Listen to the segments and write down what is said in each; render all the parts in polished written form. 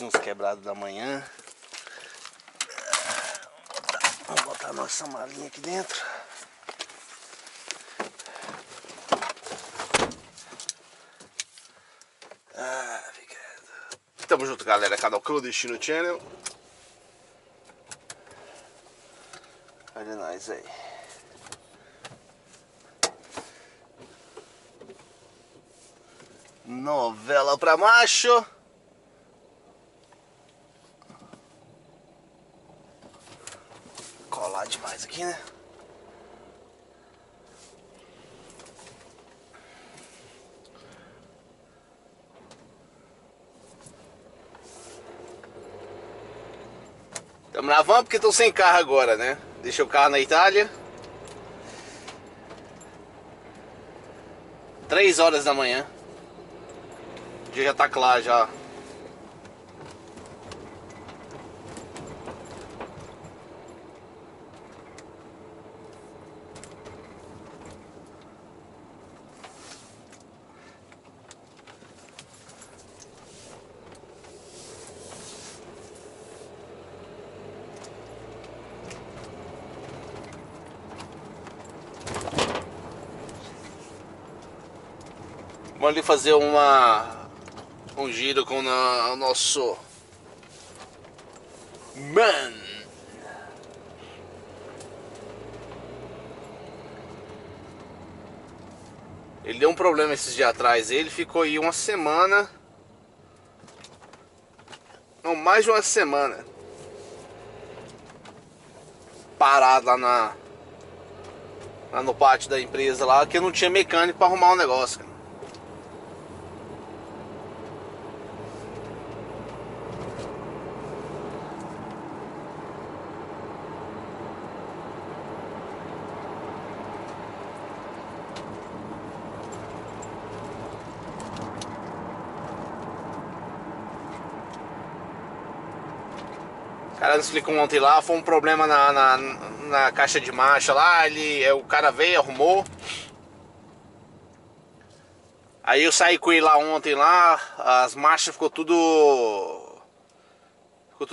Uns quebrados da manhã. Vamos botar a nossa malinha aqui dentro. Ah, obrigado. Tamo junto, galera. Canal Clandestino Channel. Olha nós aí. Novela pra macho. Demais aqui, né? Estamos na van porque estou sem carro agora, né? Deixei o carro na Itália. 3 horas da manhã. O dia já tá claro já. Vamos ali fazer um giro com o nosso man. Ele deu um problema esses dias atrás. Ele ficou aí uma semana. Não, mais de uma semana. Parado lá no pátio da empresa lá, que não tinha mecânico para arrumar o negócio, cara. O cara nos explicou ontem lá, foi um problema na caixa de marcha lá, o cara veio, arrumou. Aí eu saí com ele lá ontem lá, as marchas ficou tudo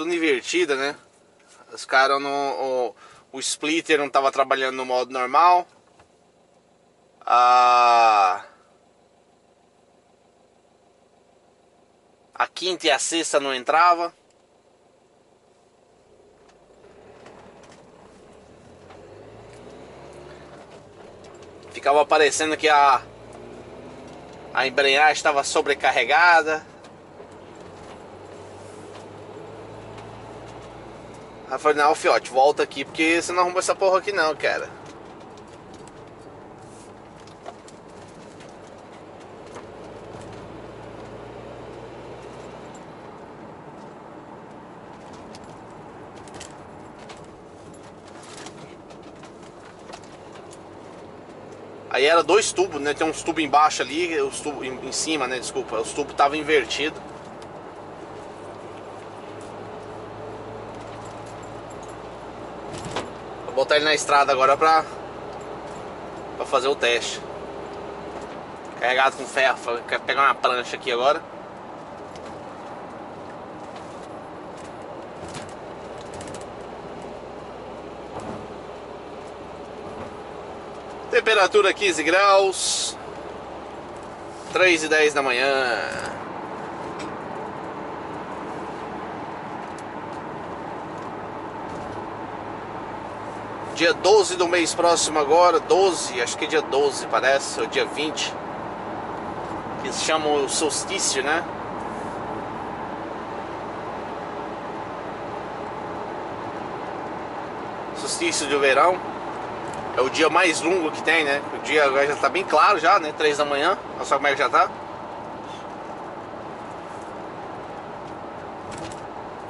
invertida, né? Os caras o splitter não tava trabalhando no modo normal. A quinta e a sexta não entrava. Ficava aparecendo que a embreagem estava sobrecarregada. Aí eu falei, não, fiote, volta aqui, porque você não arrumou essa porra aqui não, cara. Aí era 2 tubos, né? Tem uns tubos embaixo ali, os tubos em cima, né? Desculpa, os tubos estavam invertidos. Vou botar ele na estrada agora pra fazer o teste. Carregado com ferro, quero pegar uma prancha aqui agora. Temperatura 15 graus, 3:10 da manhã. Dia 12 do mês próximo agora, 12, acho que é dia 12 parece, ou dia 20. Que eles chamam o solstício, né? Solstício de verão. É o dia mais longo que tem, né? O dia agora já tá bem claro já, né? 3 da manhã. Olha só como é que já tá.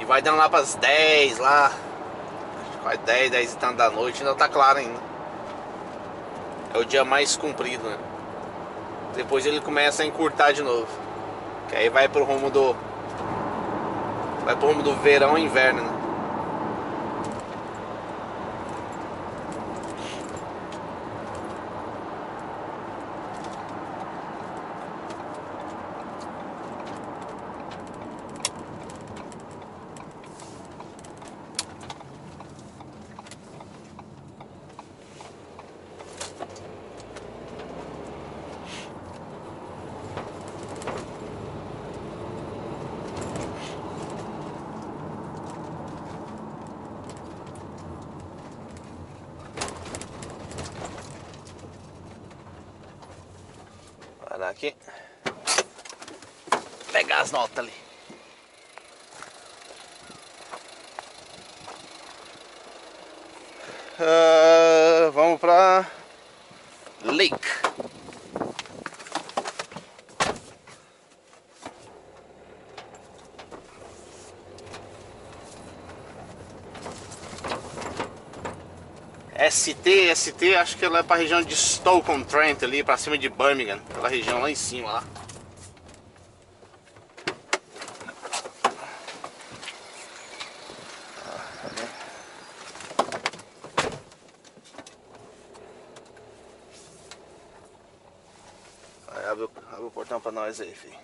vai dando lá pras 10 lá. Quase 10, 10 e tanto da noite, ainda tá claro ainda. É o dia mais comprido, né? Depois ele começa a encurtar de novo. Que aí vai pro rumo do... vai pro rumo do verão e inverno, né? Aqui, pegar as notas ali. Vamos pra Lake. ST, acho que ela é pra região de Stoke-on-Trent ali, pra cima de Birmingham, aquela região lá em cima lá. Aí, abre o portão pra nós aí, filho.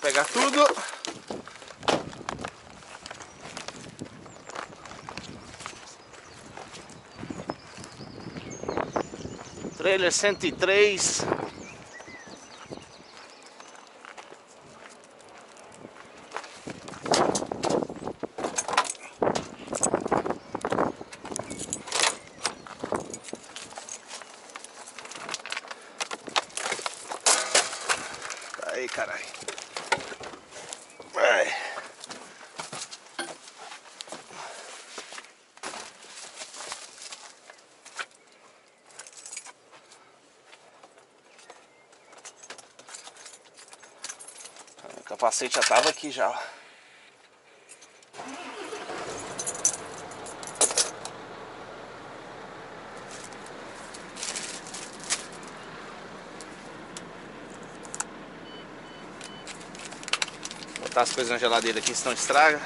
Pegar tudo. Trailer 103. Aí, caralho. O capacete já tava aqui já. Botar as coisas na geladeira aqui, senão estraga.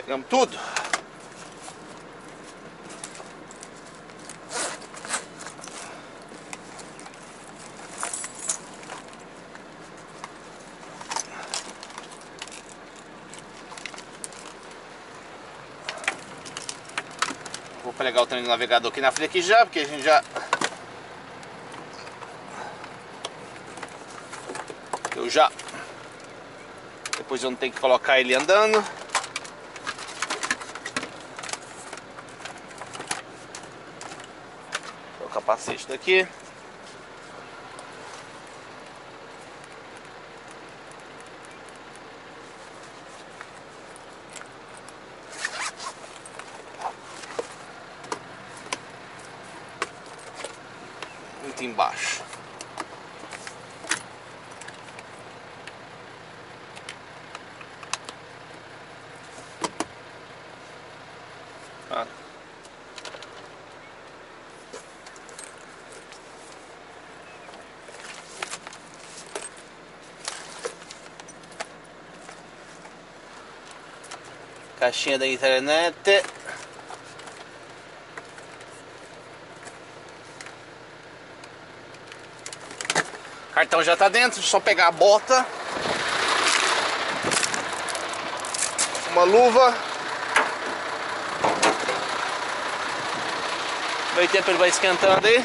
Pegamos tudo. Vou pregar o trem do navegador aqui na frente aqui já, porque a gente já... Depois eu não tenho que colocar ele andando. capacete daqui. Muito embaixo. Caixinha da internet. Cartão já tá dentro, só pegar a bota, uma luva. Meio tempo ele vai esquentando aí.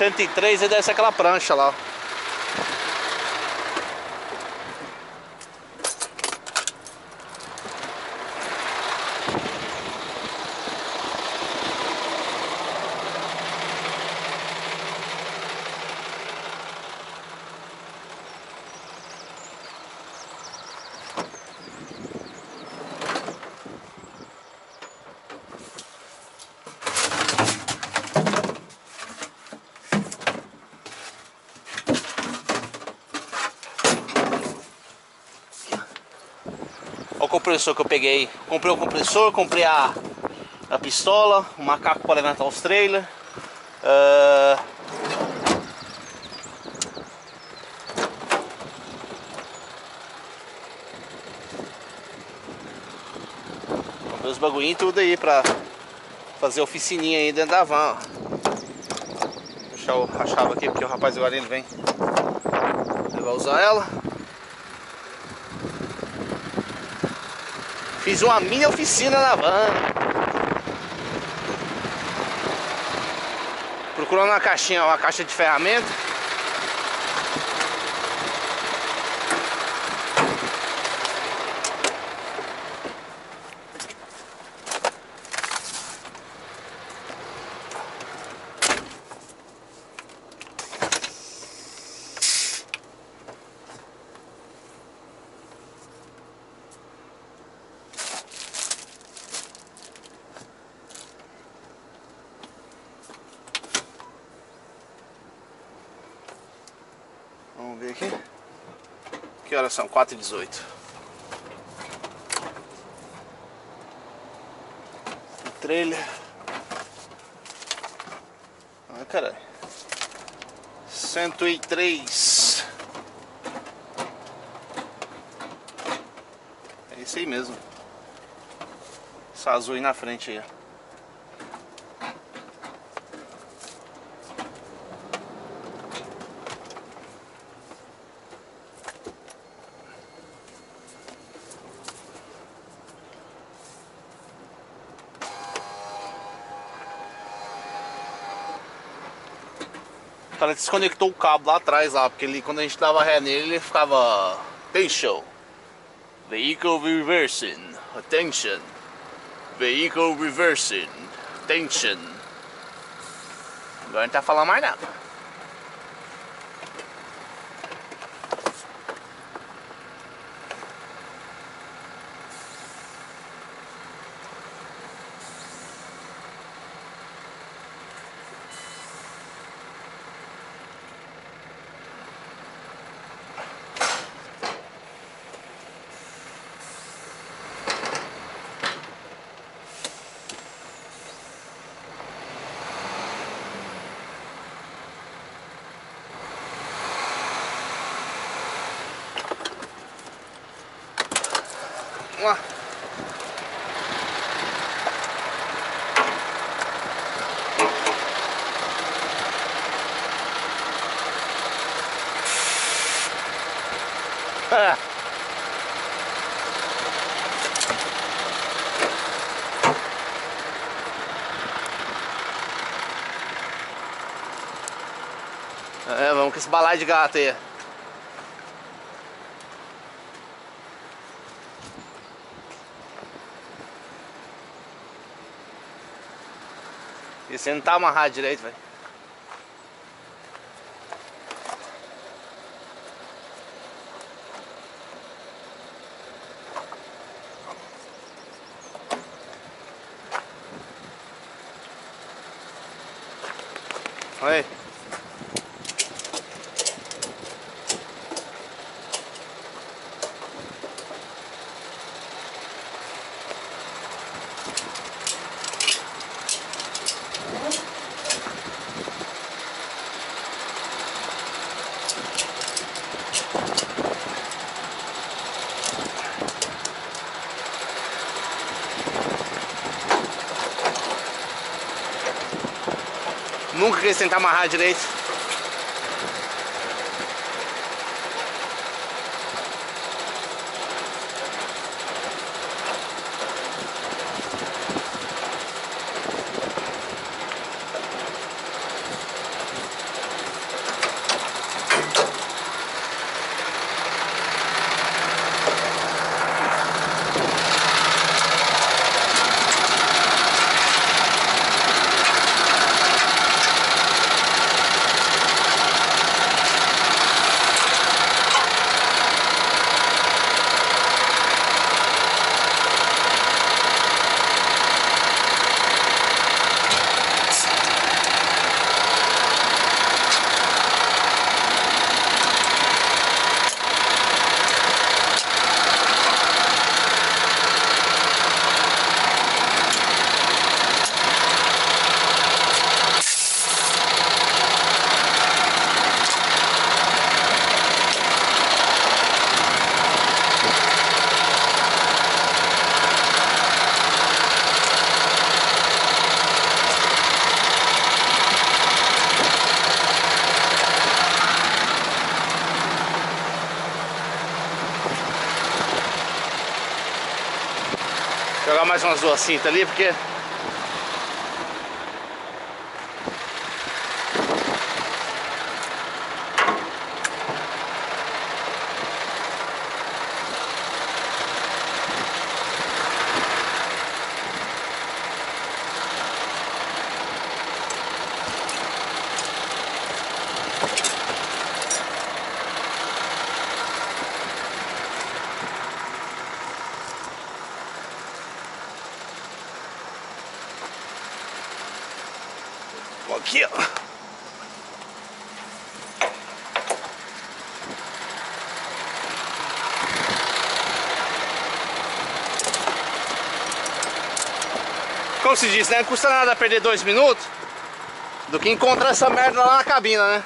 R$103 e desce aquela prancha lá. Compressor que eu peguei, comprei o compressor, comprei a pistola, o macaco para levantar os trailers, comprei os bagulhinhos tudo aí para fazer oficininha aí dentro da van. Deixa eu a chave aqui porque o rapaz agora ele vem, ele vai usar ela. Fiz uma mini oficina na van. Procurando uma caixinha, uma caixa de ferramenta. Vamos ver aqui. Que horas são? 4h18. 4h18. Trailer. Ai, caralho. 103. É isso aí mesmo. Essa azul aí na frente aí, ó. O cara desconectou o cabo lá atrás, lá, porque ele, quando a gente dava ré nele, ele ficava... Attention! Vehicle reversing. Attention! Vehicle reversing. Attention! Agora não tá falando mais nada. Vamos lá. É, vamos com esse balai de gato aí. Esse aí não tá amarrado direito, velho. Olha aí. Nunca quis tentar amarrar direito. Jogar mais umas duas cintas ali, porque aqui, ó. Como se diz, né? Não custa nada perder 2 minutos do que encontrar essa merda lá na cabina, né?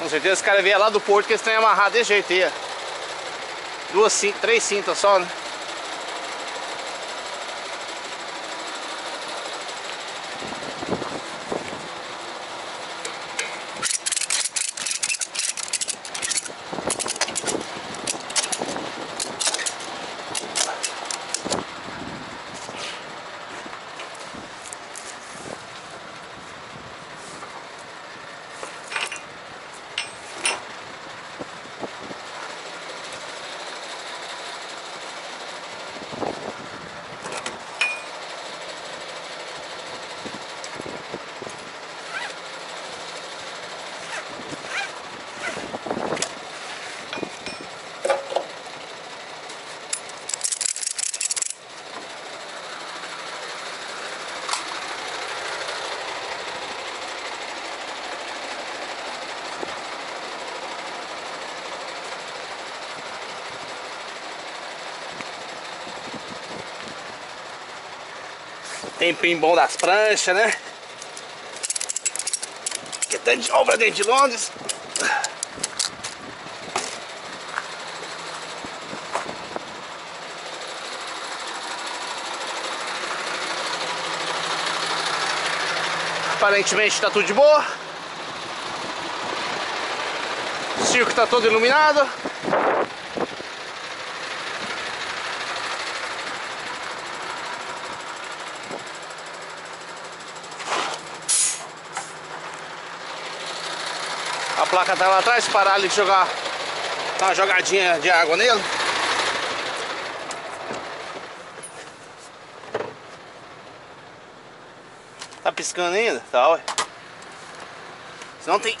Com certeza os caras vieram lá do porto que eles estão amarrados desse jeito aí, ó. 3 cintas só, né? Tempinho bom das pranchas, né? Que tanto de obra dentro de Londres. Aparentemente está tudo de boa. O circo está todo iluminado. A placa está lá atrás, parar ali de jogar, dar uma jogadinha de água nele. Tá piscando ainda? Tá, ué. Senão tem...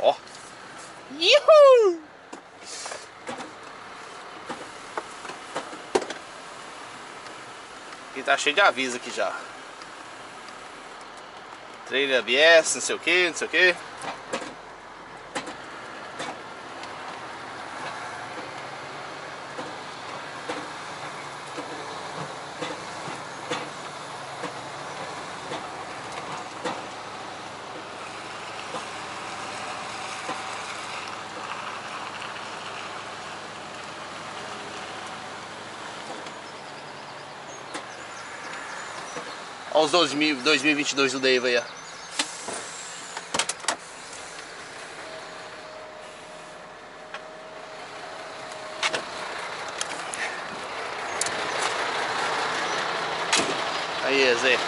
Ó. Ihu! Aqui tá cheio de aviso aqui já. Trailer ABS, não sei o que, não sei o que. Olha os 2022 do Dave aí, ó. Aí, Zé.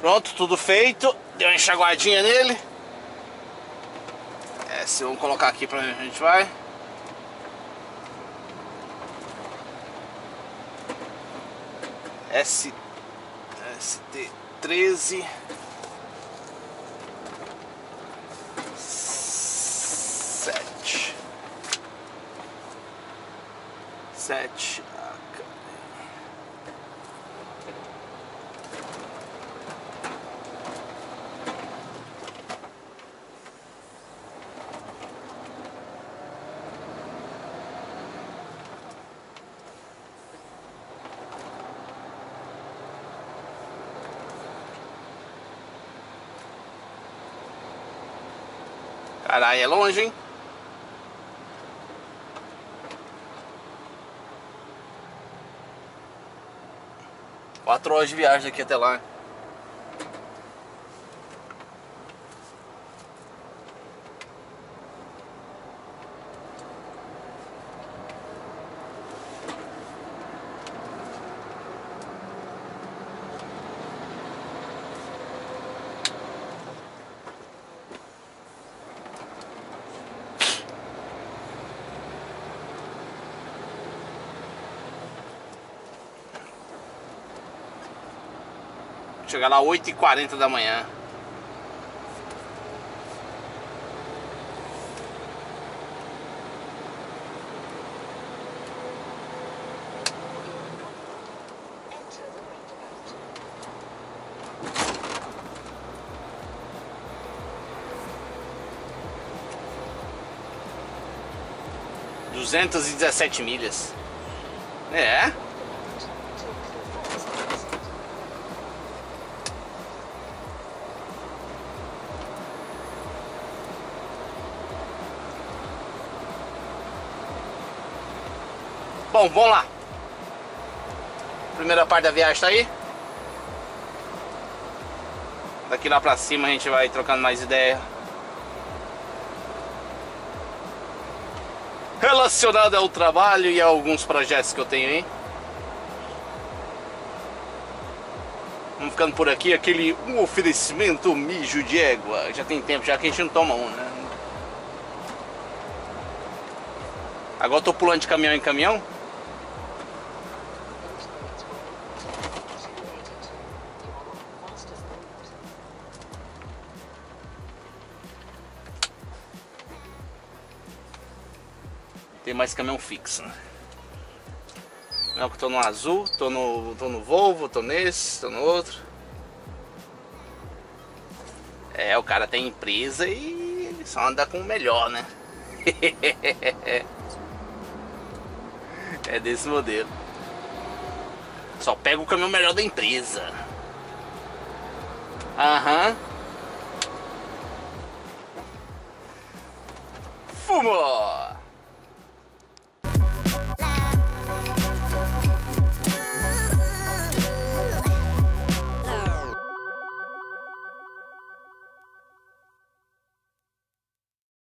Pronto, tudo feito. Deu uma enxaguadinha nele. É, se eu colocar aqui pra onde a gente vai. ST13 7 Cara, aí é longe, hein? Quatro horas de viagem daqui até lá. Chegar lá 8h40 da manhã. Right. 217 milhas. É. Bom, vamos lá. Primeira parte da viagem tá aí. Daqui lá pra cima a gente vai trocando mais ideia relacionada ao trabalho e a alguns projetos que eu tenho aí. Vamos ficando por aqui. Aquele um oferecimento mijo de égua. Já tem tempo já que a gente não toma um, né? Agora eu tô pulando de caminhão em caminhão. Tem mais caminhão fixo, né? Não, que tô no azul, tô no Volvo, tô nesse, tô no outro. É, o cara tem empresa e só anda com o melhor, né? É desse modelo. Só pega o caminhão melhor da empresa. Aham. Fumo!